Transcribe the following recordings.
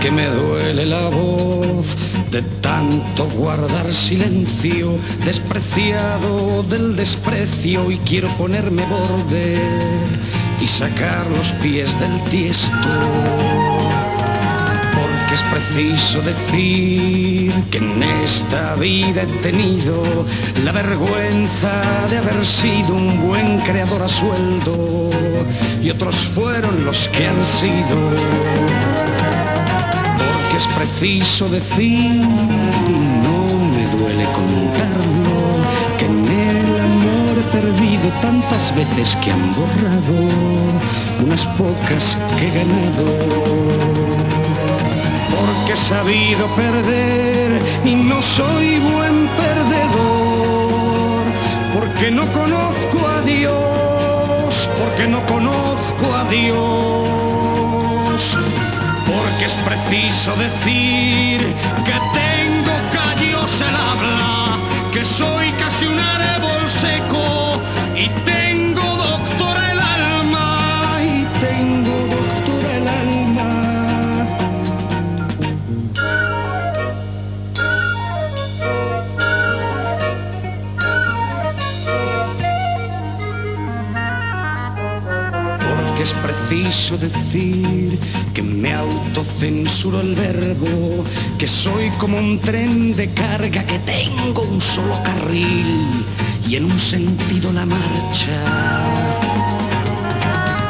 que me duele la voz de tanto guardar silencio, despreciado del desprecio, y quiero ponerme borde y sacar los pies del tiesto, porque es preciso decir que en esta vida he tenido la vergüenza de haber sido un buen creador a sueldo, y otros fueron los que han sido. Es preciso decir, no me duele contarlo, que en el amor he perdido tantas veces que han borrado unas pocas que he ganado. Porque he sabido perder y no soy buen perdedor, porque no conozco a Dios, porque no conozco a Dios. Porque es preciso decir que tengo callos el habla, que soy casi un árbol seco y tengo doctora el alma, y tengo doctora el alma. Porque es preciso decir que me autocensuro el verbo, que soy como un tren de carga, que tengo un solo carril y en un sentido la marcha.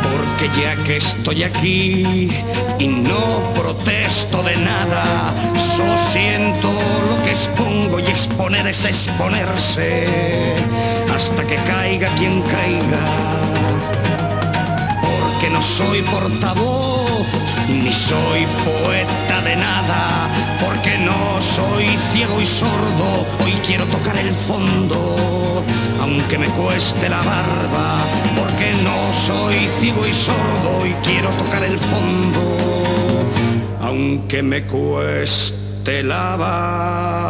Porque ya que estoy aquí y no protesto de nada, solo siento lo que expongo, y exponer es exponerse hasta que caiga quien caiga. Porque no soy portavoz ni soy poeta de nada, porque no soy ciego y sordo. Hoy quiero tocar el fondo, aunque me cueste la barba, porque no soy ciego y sordo. Hoy quiero tocar el fondo, aunque me cueste la barba.